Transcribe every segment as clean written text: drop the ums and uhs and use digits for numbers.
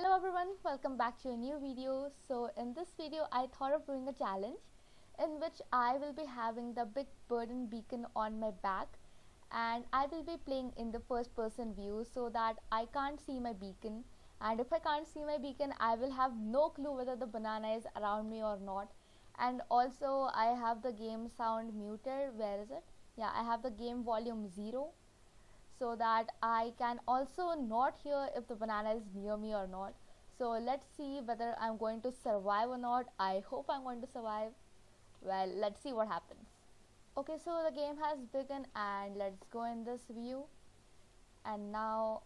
Hello everyone, welcome back to a new video. So in this video I thought of doing a challenge in which I will be having the big bird and beacon on my back, and I will be playing in the first person view so that I can't see my beacon, and if I can't see my beacon I will have no clue whether the banana is around me or not. And also I have the game sound muted. Where is it? Yeah, I have the game volume 0 so that I can also not hear if the banana is near me or not. So let's see whether I'm going to survive or not. I hope I'm going to survive. Well, let's see what happens. Okay, so the game has begun and let's go in this view. And now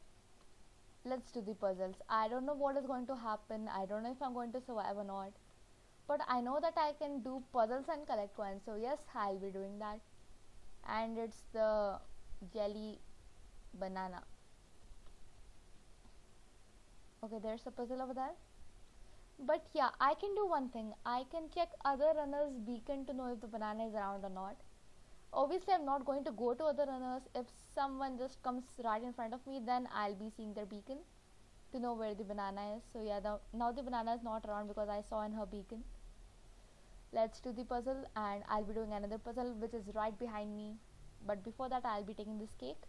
let's do the puzzles. I don't know what is going to happen. I don't know if I'm going to survive or not. But I know that I can do puzzles and collect coins. So yes, I'll be doing that. And it's the jelly banana. Okay, there's a puzzle over there, but yeah, I can do one thing. I can check other runners' beacon to know if the banana is around or not. Obviously I'm not going to go to other runners. If someone just comes right in front of me, then I'll be seeing their beacon to know where the banana is. So yeah, now the banana is not around because I saw in her beacon. Let's do the puzzle, and I'll be doing another puzzle which is right behind me, but before that I'll be taking this cake.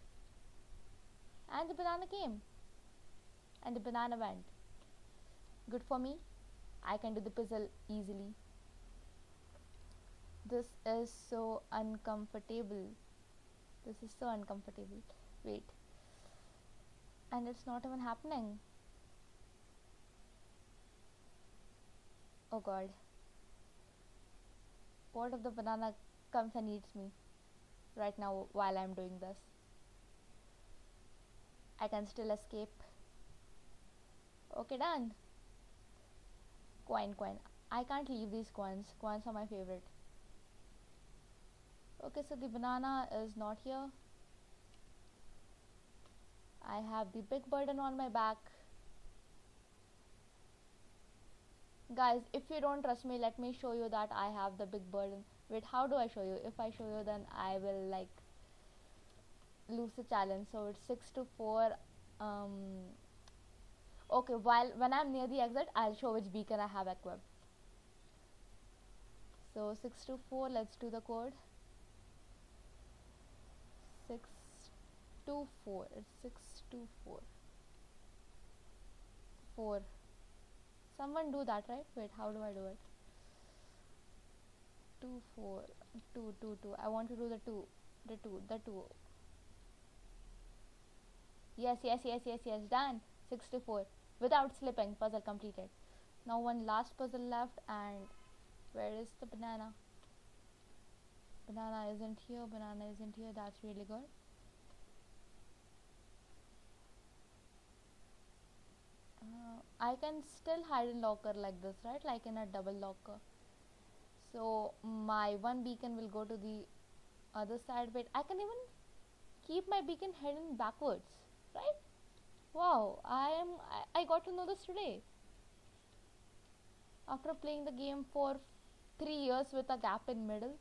And the banana came and the banana went. Good for me. I can do the puzzle easily. This is so uncomfortable. This is so uncomfortable. Wait. And it's not even happening. Oh god. What if the banana comes and eats me right now while I'm doing this? I can still escape. Okay, done. Coin. I can't leave these coins. Coins are my favorite. Okay, so the banana is not here. I have the big burden on my back. Guys, if you don't trust me, let me show you that I have the big burden. Wait, how do I show you? If I show you, then I will lose the challenge. So it's 6-4. Okay, when I'm near the exit I'll show which beacon I have equipped. So 6-4, let's do the code. 6-4, it's 6-4. 4. Someone do that, right? Wait, how do I do it? 2-4, 2-2-2. I want to do the two. Yes, done. 6-4 without slipping. Puzzle completed. Now one last puzzle left, and where is the banana? Banana isn't here. That's really good. I can still hide in locker like this, right? Like in a double locker. So my one beacon will go to the other side. Wait, I can even keep my beacon hidden backwards. Right? Wow, I got to know this today after playing the game for 3 years with a gap in middle,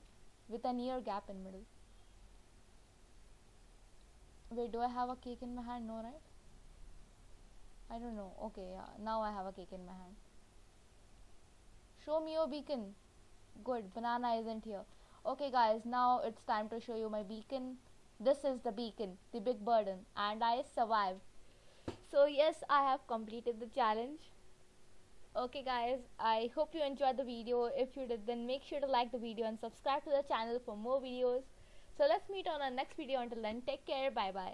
with an ear gap in middle. Wait, do I have a cake in my hand? No, right? I don't know. Okay, yeah, now I have a cake in my hand. Show me your beacon. Good, banana isn't here. Okay guys, now it's time to show you my beacon. This is the beacon, the big burden, and I survived. So yes, I have completed the challenge. Okay guys, I hope you enjoyed the video. If you did, then make sure to like the video and subscribe to the channel for more videos. So let's meet on our next video. Until then, take care. Bye bye.